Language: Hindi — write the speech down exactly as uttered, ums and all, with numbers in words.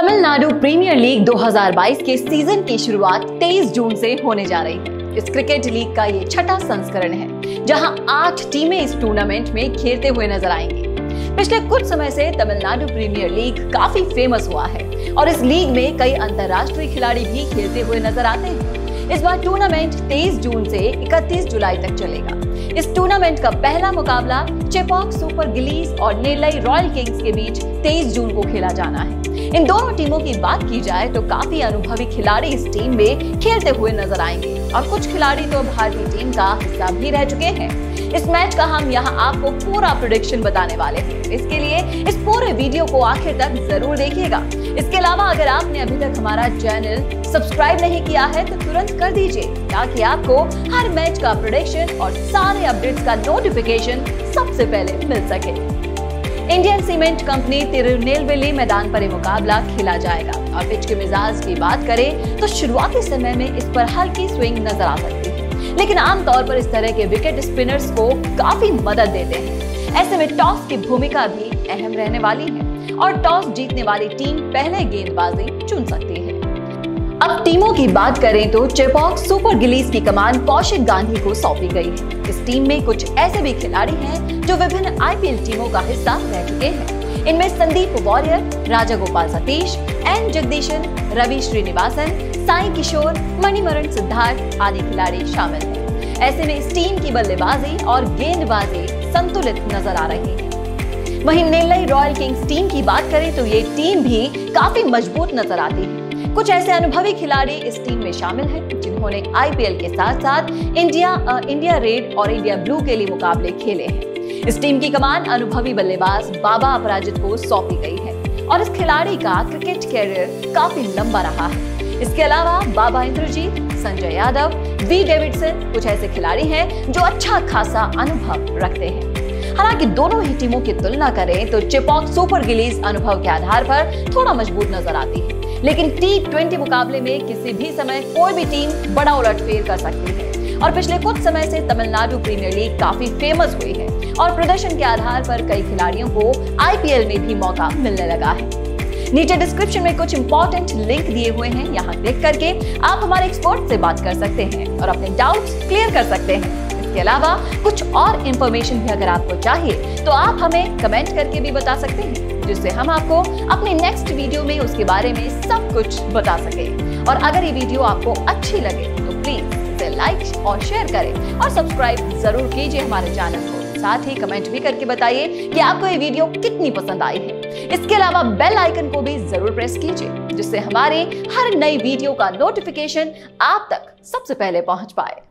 तमिलनाडु प्रीमियर लीग दो हज़ार बाईस के सीजन की शुरुआत तेईस जून से होने जा रही है। इस क्रिकेट लीग का ये छठा संस्करण है, जहां आठ टीमें इस टूर्नामेंट में खेलते हुए नजर आएंगी। पिछले कुछ समय से तमिलनाडु प्रीमियर लीग काफी फेमस हुआ है और इस लीग में कई अंतर्राष्ट्रीय खिलाड़ी भी खेलते हुए नजर आते हैं। इस बार टूर्नामेंट तेईस जून से इकतीस जुलाई तक चलेगा। इस टूर्नामेंट का पहला मुकाबला चेपॉक सुपर गिलीज और नेल्लै रॉयल किंग्स के बीच तेईस जून को खेला जाना है। इन दोनों टीमों की बात की जाए तो काफी अनुभवी खिलाड़ी इस टीम में खेलते हुए नजर आएंगे और कुछ खिलाड़ी तो भारतीय टीम का हिस्सा भी रह चुके हैं। इस मैच का हम यहां आपको पूरा प्रेडिक्शन बताने वाले हैं। इसके लिए इस पूरे वीडियो को आखिर तक जरूर देखिएगा। इसके अलावा अगर आपने अभी तक हमारा चैनल सब्सक्राइब नहीं किया है तो तुरंत कर दीजिए, ताकि आपको हर मैच का प्रेडिक्शन और सारे अपडेट्स का नोटिफिकेशन सबसे पहले मिल सके। इंडियन सीमेंट कंपनी तिरुनेलवेली मैदान पर मुकाबला खेला जाएगा और पिच के मिजाज की बात करें तो शुरुआती समय में इस पर हल्की स्विंग नजर आ सकती है, लेकिन आमतौर पर इस तरह के विकेट स्पिनर्स को काफी मदद देते हैं। ऐसे में टॉस की भूमिका भी अहम रहने वाली है और टॉस जीतने वाली टीम पहले गेंदबाजी चुन सकती है। अब टीमों की बात करें तो चेपॉक सुपर गिलीज की कमान कौशिक गांधी को सौंपी गई है। इस टीम में कुछ ऐसे भी खिलाड़ी हैं जो विभिन्न आईपीएल टीमों का हिस्सा रह चुके हैं। इनमें संदीप वॉरियर, राजा गोपाल, सतीश एन, जगदीशन, रवि श्रीनिवासन, साई किशोर, मणिमरण, सिद्धार्थ आदि खिलाड़ी शामिल हैं। ऐसे में इस टीम की बल्लेबाजी और गेंदबाजी संतुलित नजर आ रही है। वहीं नेल्लै रॉयल किंग्स टीम की बात करें तो ये टीम भी काफी मजबूत नजर आती है। कुछ ऐसे अनुभवी खिलाड़ी इस टीम में शामिल हैं जिन्होंने आईपीएल के साथ साथ इंडिया इंडिया रेड और इंडिया ब्लू के लिए मुकाबले खेले हैं। इस टीम की कमान अनुभवी बल्लेबाज बाबा अपराजित को सौंपी गई है और इस खिलाड़ी का क्रिकेट कैरियर काफी लंबा रहा है। इसके अलावा बाबा इंद्रजीत, संजय यादव, वी डेविडसन कुछ ऐसे खिलाड़ी हैं जो अच्छा खासा अनुभव रखते हैं। हालांकि दोनों ही टीमों की तुलना करें तो चेपॉक सुपर गिलीज अनुभव के आधार पर थोड़ा मजबूत नजर आती है, लेकिन टी ट्वेंटी मुकाबले में किसी भी समय कोई भी टीम बड़ा उलटफेर कर सकती है। और पिछले कुछ समय से तमिलनाडु प्रीमियर लीग काफी फेमस हुई है और प्रदर्शन के आधार पर कई खिलाड़ियों को आईपीएल में भी मौका मिलने लगा है। नीचे डिस्क्रिप्शन में कुछ इंपॉर्टेंट लिंक दिए हुए हैं, यहाँ क्लिक करके आप हमारे एक्सपर्ट से बात कर सकते हैं और अपने डाउट्स क्लियर कर सकते हैं। के अलावा कुछ और इंफॉर्मेशन भी अगर आपको चाहिए तो आप हमें कमेंट करके भी बता सकते हैं, जिससे हम आपको अपने नेक्स्ट वीडियो में उसके बारे में सब कुछ बता सकें। और अगर ये वीडियो आपको अच्छी लगे तो प्लीज इसे लाइक और शेयर करें और सब्सक्राइब जरूर कीजिए हमारे चैनल को। साथ ही कमेंट भी करके बताइए कि आपको ये वीडियो कितनी पसंद आई है। इसके अलावा बेल आइकन को भी जरूर प्रेस कीजिए, जिससे हमारे हर नई वीडियो का नोटिफिकेशन आप तक सबसे पहले पहुंच पाए।